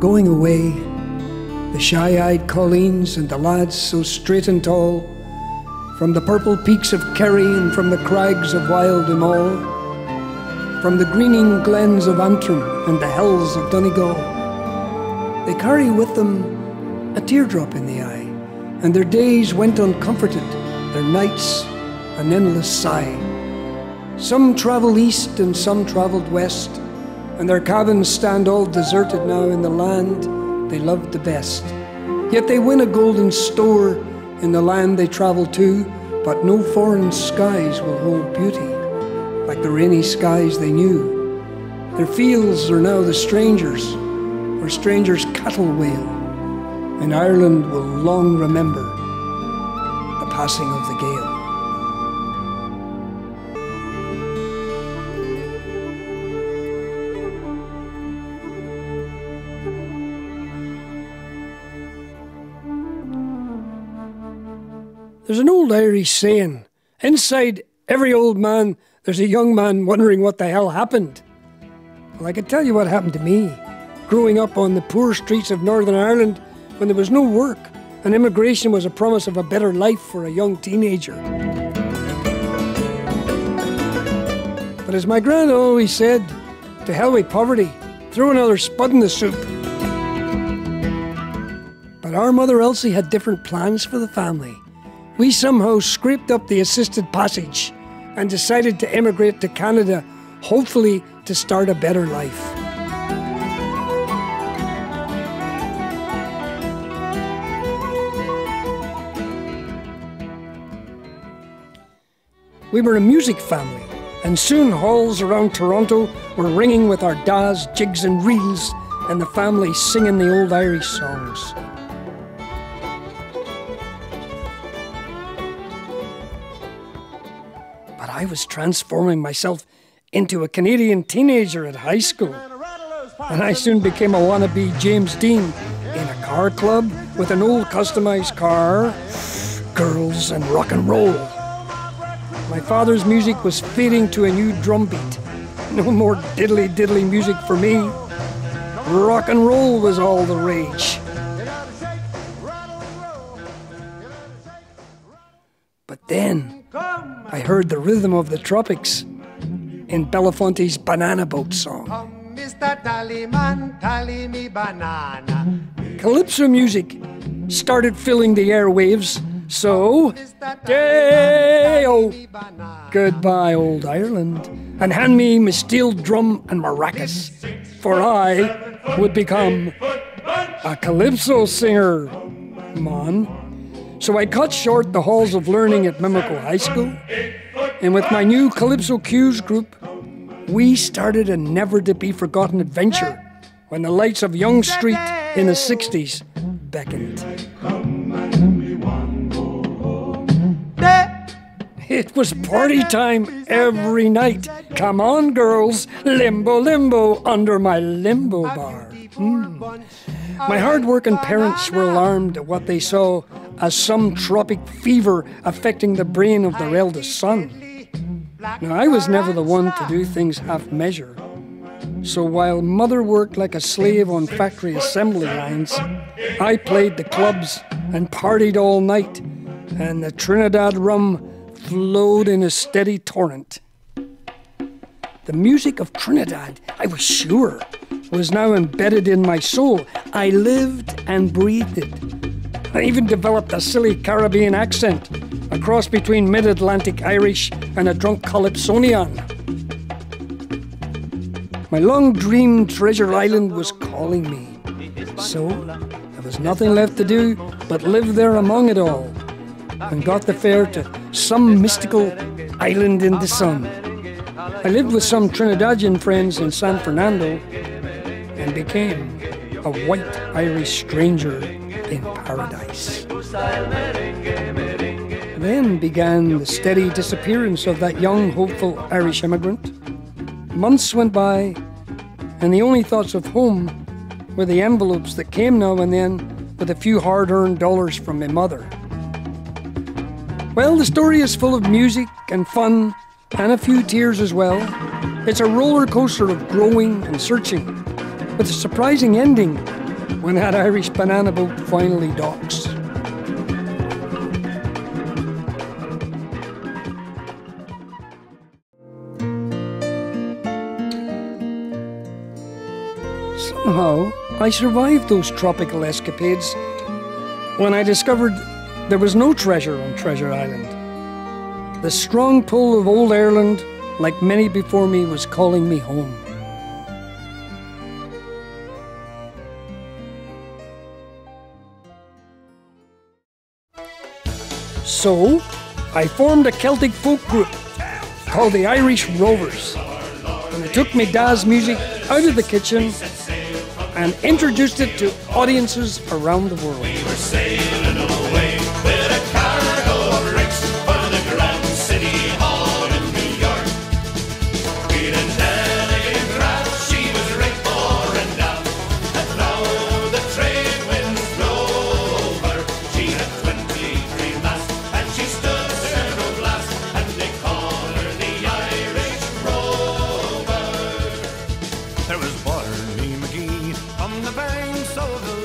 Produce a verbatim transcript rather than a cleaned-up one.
going away, the shy-eyed colleens and the lads so straight and tall, from the purple peaks of Kerry and from the crags of Wild and all, from the greening glens of Antrim and the hills of Donegal, they carry with them a teardrop in the eye, and their days went uncomforted, their nights an endless sigh. Some travelled east and some travelled west, and their cabins stand all deserted now in the land they loved the best. Yet they win a golden store in the land they travel to, but no foreign skies will hold beauty like the rainy skies they knew. Their fields are now the strangers', where strangers' cattle wail, and Ireland will long remember the passing of the gale. There's an old Irish saying, inside every old man, there's a young man wondering what the hell happened. Well, I could tell you what happened to me, growing up on the poor streets of Northern Ireland when there was no work and immigration was a promise of a better life for a young teenager. But as my gran always said, to hell with poverty, throw another spud in the soup. But our mother Elsie had different plans for the family. We somehow scraped up the assisted passage and decided to emigrate to Canada, hopefully to start a better life. We were a music family, and soon halls around Toronto were ringing with our da's, jigs and reels, and the family singing the old Irish songs. I was transforming myself into a Canadian teenager at high school, and I soon became a wannabe James Dean in a car club with an old customized car, girls and rock and roll. My father's music was fading to a new drum beat. No more diddly diddly music for me. Rock and roll was all the rage. But then I heard the rhythm of the tropics in Belafonte's Banana Boat song. Calypso music started filling the airwaves, so day-o, goodbye old Ireland, and hand me my steel drum and maracas, for I would become a Calypso singer, mon. So I cut short the halls of learning at Mimico High School, and with my new Calypso Cues group, we started a never-to-be-forgotten adventure when the lights of Yonge Street in the sixties beckoned. It was party time every night. Come on, girls, limbo, limbo, under my limbo bar. Mm. My hard-working parents were alarmed at what they saw as some tropic fever affecting the brain of their eldest son. Now, I was never the one to do things half-measure, so while Mother worked like a slave on factory assembly lines, I played the clubs and partied all night, and the Trinidad rum flowed in a steady torrent. The music of Trinidad, I was sure, was now embedded in my soul. I lived and breathed it. I even developed a silly Caribbean accent, a cross between mid-Atlantic Irish and a drunk Calypsonian. My long-dreamed Treasure Island was calling me, so there was nothing left to do but live there among it all, and got the fare to some mystical island in the sun. I lived with some Trinidadian friends in San Fernando and became a white Irish stranger in paradise. Then began the steady disappearance of that young, hopeful Irish immigrant. Months went by, and the only thoughts of home were the envelopes that came now and then with a few hard-earned dollars from my mother. Well, the story is full of music and fun, and a few tears as well. It's a roller coaster of growing and searching, with a surprising ending when that Irish banana boat finally docks. Somehow, I survived those tropical escapades when I discovered there was no treasure on Treasure Island. The strong pull of old Ireland, like many before me, was calling me home. So, I formed a Celtic folk group called the Irish Rovers, and I took my dad's music out of the kitchen and introduced it to audiences around the world. We were sailing away with a cargo of wrecks for the Grand City Hall in New York. We'd an elegant craft, she was rigged fore and aft, and now the trade winds blow over. She had twenty-three masts, and she stood several blasts, and they call her the Irish Rover. There was water. On the banks of the